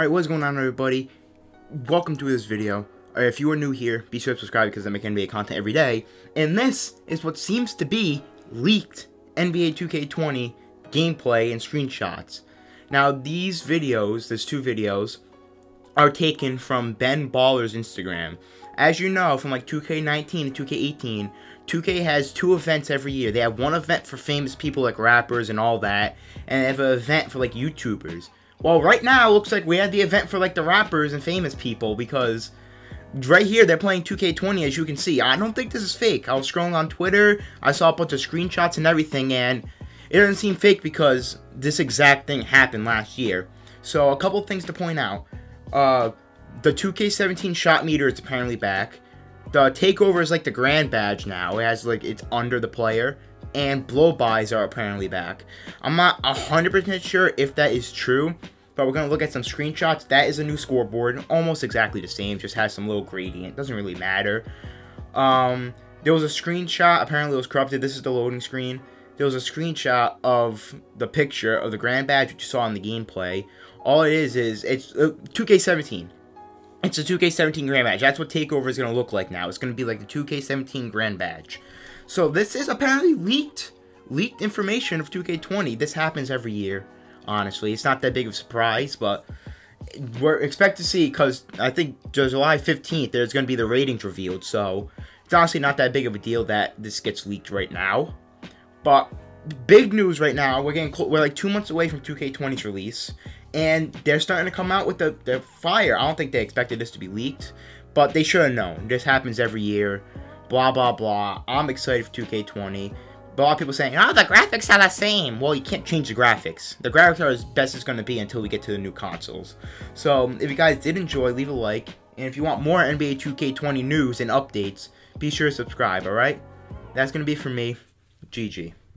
Alright, what's going on, everybody? Welcome to this video. Right, if you are new here, be sure to subscribe because I make NBA content every day. And this is what seems to be leaked NBA 2K20 gameplay and screenshots. Now, these videos, there's two videos, are taken from Ben Baller's Instagram. As you know, from like 2K19 to 2K18, 2K has two events every year. They have one event for famous people like rappers and all that, and they have an event for like YouTubers. Well, right now, it looks like we have the event for like the rappers and famous people, because right here, they're playing 2K20, as you can see. I don't think this is fake. I was scrolling on Twitter, I saw a bunch of screenshots and everything, and it doesn't seem fake because this exact thing happened last year. So, a couple things to point out. The 2K17 shot meter is apparently back. The TakeOver is like the grand badge now. It has like, it's under the player. And blow-bys are apparently back. I'm not 100% sure if that is true, but we're going to look at some screenshots. That is a new scoreboard. Almost exactly the same. Just has some little gradient. Doesn't really matter. There was a screenshot. Apparently it was corrupted. This is the loading screen. There was a screenshot of the picture of the grand badge, which you saw in the gameplay. All it is it's 2K17. It's a 2K17 grand badge. That's what TakeOver is going to look like now. It's going to be like the 2K17 grand badge. So this is apparently leaked information of 2K20. This happens every year, honestly. It's not that big of a surprise, but we're expect to see, because I think July 15th, there's going to be the ratings revealed. So it's honestly not that big of a deal that this gets leaked right now. But big news right now, we're like 2 months away from 2K20's release. And they're starting to come out with the fire. I don't think they expected this to be leaked, but they should have known. This happens every year, blah, blah, blah. I'm excited for 2K20. But a lot of people saying, oh, the graphics are the same. Well, you can't change the graphics. The graphics are as best it's going to be until we get to the new consoles. So if you guys did enjoy, leave a like. And if you want more NBA 2K20 news and updates, be sure to subscribe, all right? That's going to be for me. GG.